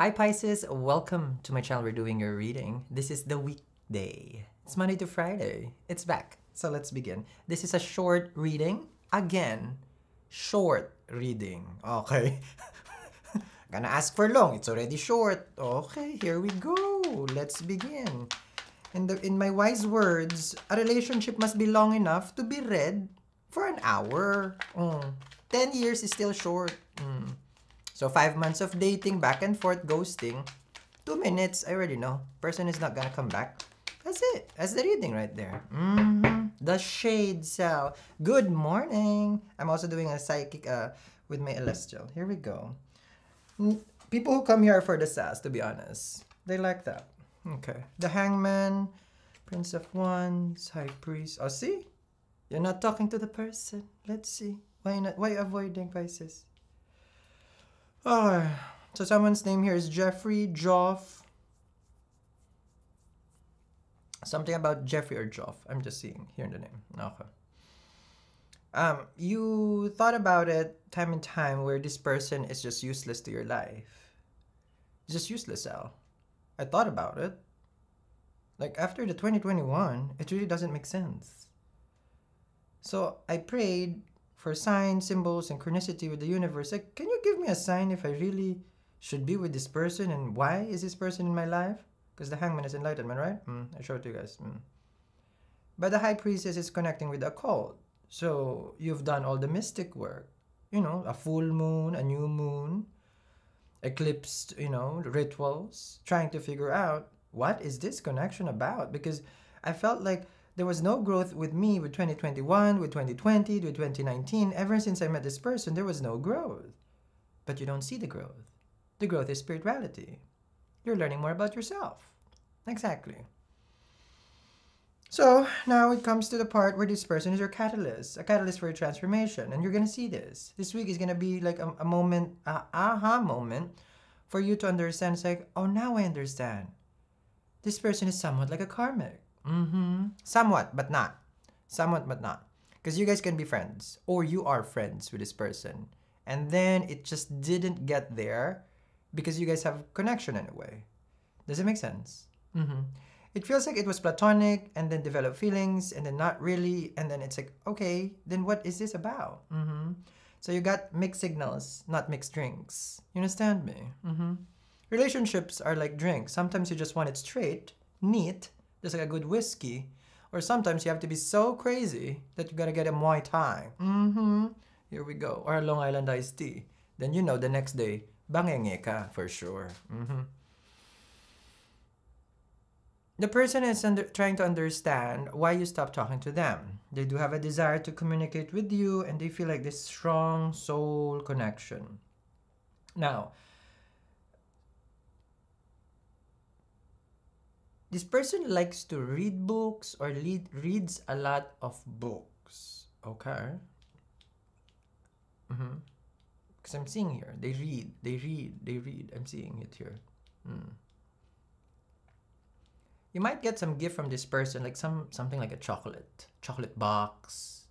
Hi Pisces, welcome to my channel. We're doing your reading. This is the weekday. It's Monday to Friday. It's back. So let's begin. This is a short reading. Again, short reading. Okay. Gonna ask for long. It's already short. Okay, here we go. Let's begin. In my wise words, a relationship must be long enough to be read for an hour. 10 years is still short. So 5 months of dating, back and forth, ghosting. 2 minutes, I already know. Person is not gonna come back. That's it. That's the reading right there. The shade cell. Good morning. I'm also doing a psychic with my celestial. Here we go. People who come here are for the sass, to be honest. They like that. Okay. The hangman, prince of wands, high priest. Oh, see? You're not talking to the person. Let's see. Why not? Why avoiding Pisces? Oh, so someone's name here is Jeffrey Joff. Something about Jeffrey or Joff. I'm just seeing here in the name. Okay. You thought about it time and time where this person is just useless to your life. Just useless, Al. I thought about it. Like after the 2021, it really doesn't make sense. So I prayed for signs, symbols, synchronicity with the universe. Like, can you give me a sign if I really should be with this person and why is this person in my life? Because the hangman is enlightenment, right? I showed it to you guys. But the high priestess is connecting with the occult. So you've done all the mystic work. You know, a full moon, a new moon, eclipsed, you know, rituals, trying to figure out what is this connection about? Because I felt like there was no growth with me, with 2021, with 2020, with 2019. Ever since I met this person, there was no growth. But you don't see the growth. The growth is spirituality. You're learning more about yourself. Exactly. So now it comes to the part where this person is your catalyst, a catalyst for your transformation. And you're going to see this. This week is going to be like a moment, an aha moment for you to understand. It's like, oh, now I understand. This person is somewhat like a karmic. Somewhat, but not. Somewhat, but not. Because you guys can be friends. Or you are friends with this person. And then it just didn't get there because you guys have connection anyway. Does it make sense? It feels like it was platonic and then developed feelings and then not really. And then it's like, okay, then what is this about? So you got mixed signals, not mixed drinks. You understand me? Relationships are like drinks. Sometimes you just want it straight, neat, just like a good whiskey, or sometimes you have to be so crazy that you gotta get a Muay Thai. Here we go. Or a Long Island iced tea. Then you know the next day, bangenge ka for sure. The person is trying to understand why you stopped talking to them. They do have a desire to communicate with you and they feel like this strong soul connection. Now, this person likes to read books or reads a lot of books. Okay. Because I'm seeing here. They read. I'm seeing it here. You might get some gift from this person, like something like a chocolate box.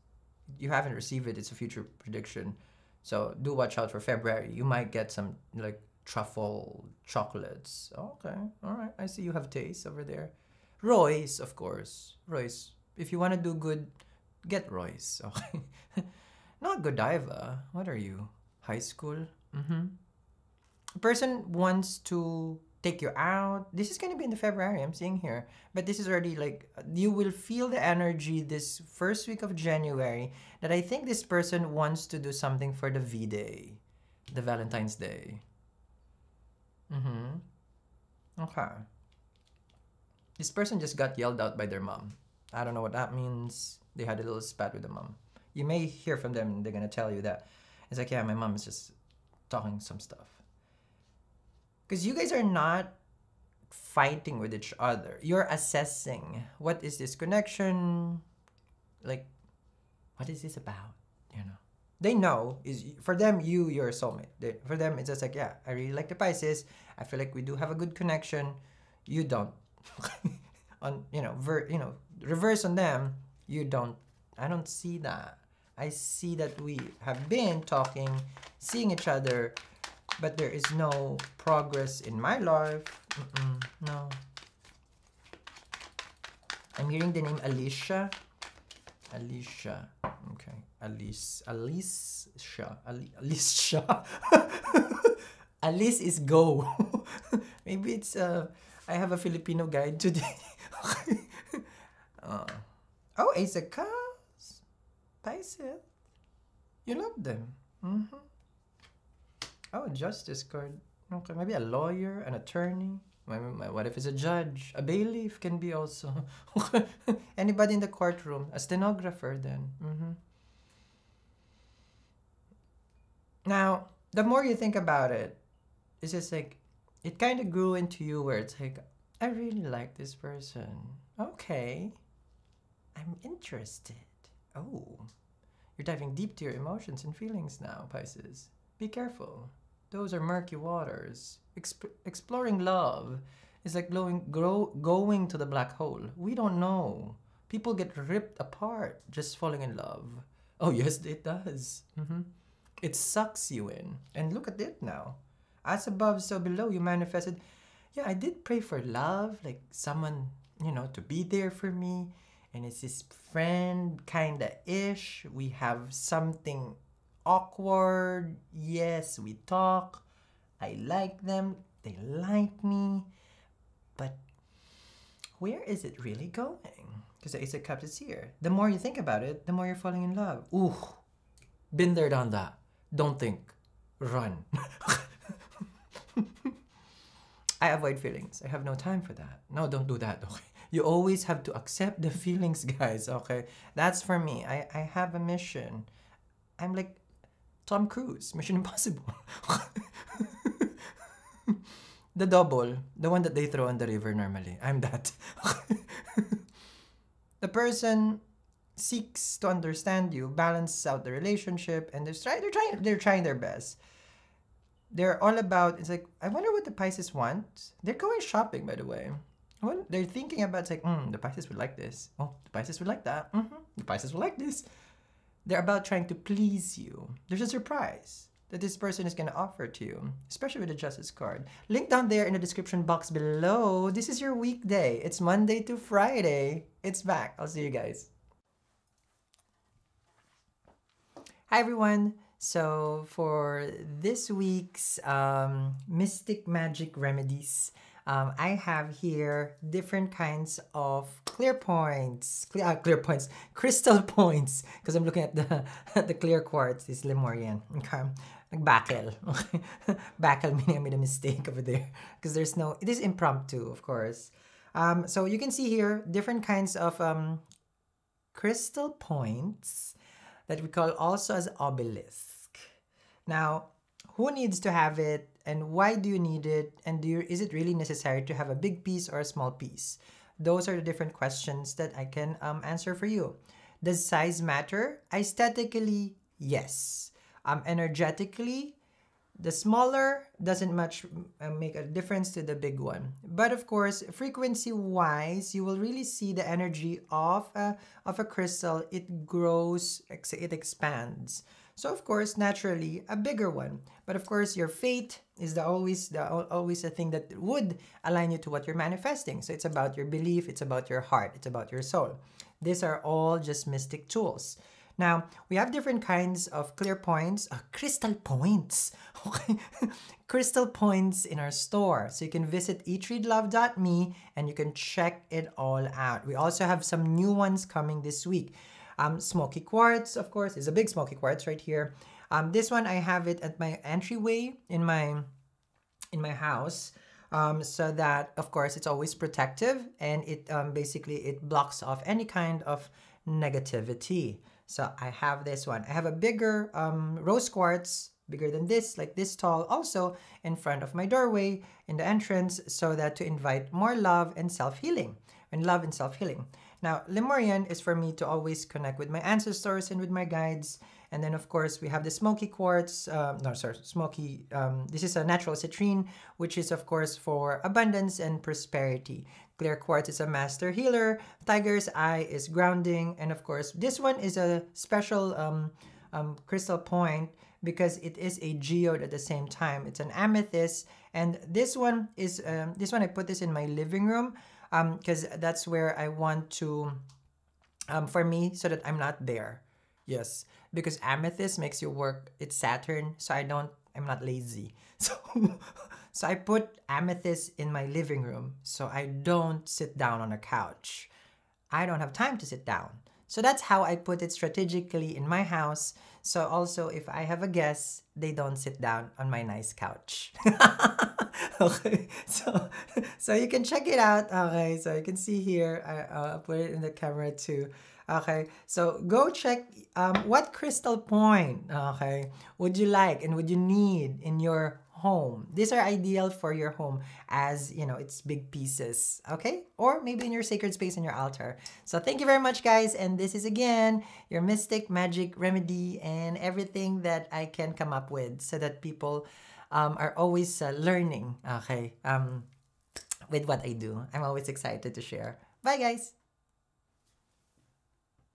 You haven't received it. It's a future prediction. So do watch out for February. You might get some like truffle chocolates. Okay, all right. I see you have taste over there. Royce, of course. Royce. If you want to do good, get Royce. Okay. Not Godiva. What are you? High school? A person wants to take you out. This is going to be in the February. I'm seeing here. But this is already like, you will feel the energy this first week of January that I think this person wants to do something for the V-Day, the Valentine's Day. Okay. This person just got yelled out by their mom. I don't know what that means. They had a little spat with the mom. You may hear from them. They're going to tell you that. It's like, yeah, my mom is just talking some stuff. Because you guys are not fighting with each other. You're assessing what is this connection? Like, what is this about? You know? They know, for them, you're a soulmate. For them, it's just like, yeah, I really like the Pisces. I feel like we do have a good connection. You don't. Reverse on them, you don't. I don't see that. I see that we have been talking, seeing each other, But there is no progress in my life. No. I'm hearing the name Alicia. Alicia. Okay. Alice. Alice Shah. Alice Shah. Alice is go. Maybe it's I have a Filipino guide today. Oh, Ace of Cups. Pisces. You love them. Mm-hmm. Oh, justice card. Okay, maybe a lawyer, an attorney. What if it's a judge? A bailiff can be also. Anybody in the courtroom. A stenographer then. Mm-hmm. Now, the more you think about it, it's just like, it kind of grew into you where it's like, I really like this person. Okay. I'm interested. Oh. You're diving deep to your emotions and feelings now, Pisces. Be careful. Those are murky waters. Exploring love is like going to the black hole. We don't know. People get ripped apart just falling in love. Oh, yes, it does. Mm-hmm. It sucks you in. And look at it now. As above, so below, you manifested. Yeah, I did pray for love, like someone, you know, to be there for me. And it's this friend kinda-ish. We have something awkward. Yes, we talk. I like them, they like me, but where is it really going? Because the Ace of Cups is here. The more you think about it, the more you're falling in love. Ooh, been there, done that. Don't think, run. I avoid feelings. I have no time for that. No, don't do that. Okay. You always have to accept the feelings, guys. Okay, that's for me. I have a mission. I'm like Tom Cruise, Mission Impossible. The double, the one that they throw in the river normally. I'm that. The person seeks to understand you, balance out the relationship, and they're trying their best. They're all about, it's like, I wonder what the Pisces want. They're going shopping, by the way. Well, they're thinking about, it's like, the Pisces would like this. Oh, the Pisces would like that. The Pisces would like this. They're about trying to please you. There's a surprise that this person is going to offer to you, especially with the Justice card. Link down there in the description box below. This is your weekday. It's Monday to Friday. It's back. I'll see you guys. Hi, everyone. So for this week's Mystic Magic Remedies, I have here different kinds of crystal points, because I'm looking at the clear quartz, this Lemurian. Okay, nagbakel. Okay, bakel meaning I made a mistake over there, because there's no, it is impromptu, of course. So you can see here different kinds of crystal points that we call also as obelisk. Now, who needs to have it? And why do you need it? And is it really necessary to have a big piece or a small piece? Those are the different questions that I can answer for you. Does size matter? Aesthetically, yes. Energetically, the smaller doesn't much make a difference to the big one. But of course, frequency-wise, you will really see the energy of a crystal. It grows, it expands. So of course, naturally, a bigger one. But of course, your fate is always a thing that would align you to what you're manifesting. So it's about your belief, it's about your heart, it's about your soul. These are all just mystic tools. Now, we have different kinds of clear points, crystal points, okay. Crystal points in our store. So you can visit eatreadlove.me and you can check it all out. We also have some new ones coming this week. Smoky quartz, of course, is a big smoky quartz right here. This one, I have it at my entryway in my house, so that, of course, it's always protective, and it basically, it blocks off any kind of negativity. So I have this one. I have a bigger rose quartz, bigger than this, like this tall, also in front of my doorway in the entrance, so that to invite more love and self-healing, Now, Lemurian is for me to always connect with my ancestors and with my guides. And then, of course, we have the smoky quartz. This is a natural citrine, which is, of course, for abundance and prosperity. Clear quartz is a master healer. Tiger's eye is grounding. And, of course, this one is a special crystal point because it is a geode at the same time. It's an amethyst, and this one is I put this in my living room because that's where I want to for me, so that I'm not there. Yes, because amethyst makes you work. It's Saturn, so I'm not lazy. So so I put amethyst in my living room, so I don't sit down on a couch. I don't have time to sit down. So that's how I put it strategically in my house. So also, if I have a guest, they don't sit down on my nice couch. Okay, so you can check it out. Okay, so you can see here, I'll put it in the camera too. Okay, so go check what crystal point, okay, would you like and would you need in your home. These are ideal for your home, as you know, it's big pieces, okay? Or maybe in your sacred space in your altar. So thank you very much, guys. And this is again your mystic magic remedy and everything that I can come up with, so that people are always learning, okay, with what I do. I'm always excited to share. Bye, guys.